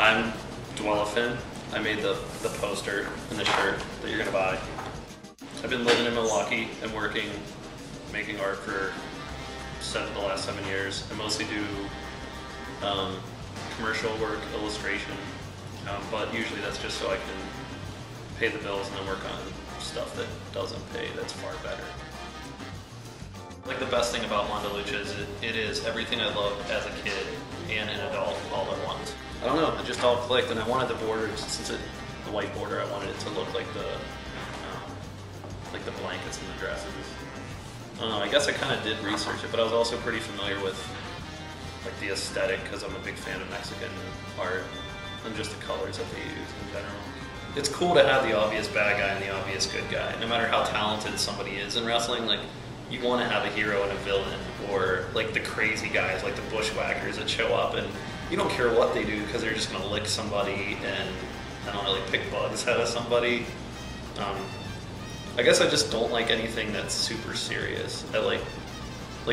I'm Dwellephant. I made the poster and the shirt that you're gonna buy. I've been living in Milwaukee and working, making art for the last 7 years. I mostly do commercial work, illustration, but usually that's just so I can pay the bills and then work on stuff that doesn't pay that's far better. Like, the best thing about Mondo Lucha is it is everything I loved as a kid and an adult all at once. I don't know, it just all clicked, and I wanted the border, since it's the white border, I wanted it to look like the blankets and the dresses. I don't know, I guess I kind of did research it, but I was also pretty familiar with like the aesthetic because I'm a big fan of Mexican art and just the colors that they use in general. It's cool to have the obvious bad guy and the obvious good guy, no matter how talented somebody is in wrestling. Like, you want to have a hero and a villain, or like the crazy guys, like the bushwhackers that show up and you don't care what they do because they're just going to lick somebody and, I don't know, like pick bugs out of somebody. I guess I just don't like anything that's super serious. I like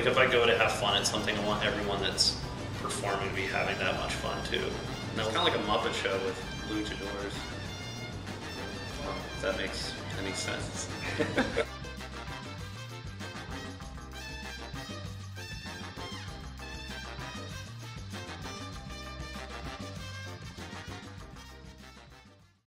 if I go to have fun at something, I want everyone that's performing to be having that much fun too. And it's kind of like a Muppet show with luchadors. If that makes any sense.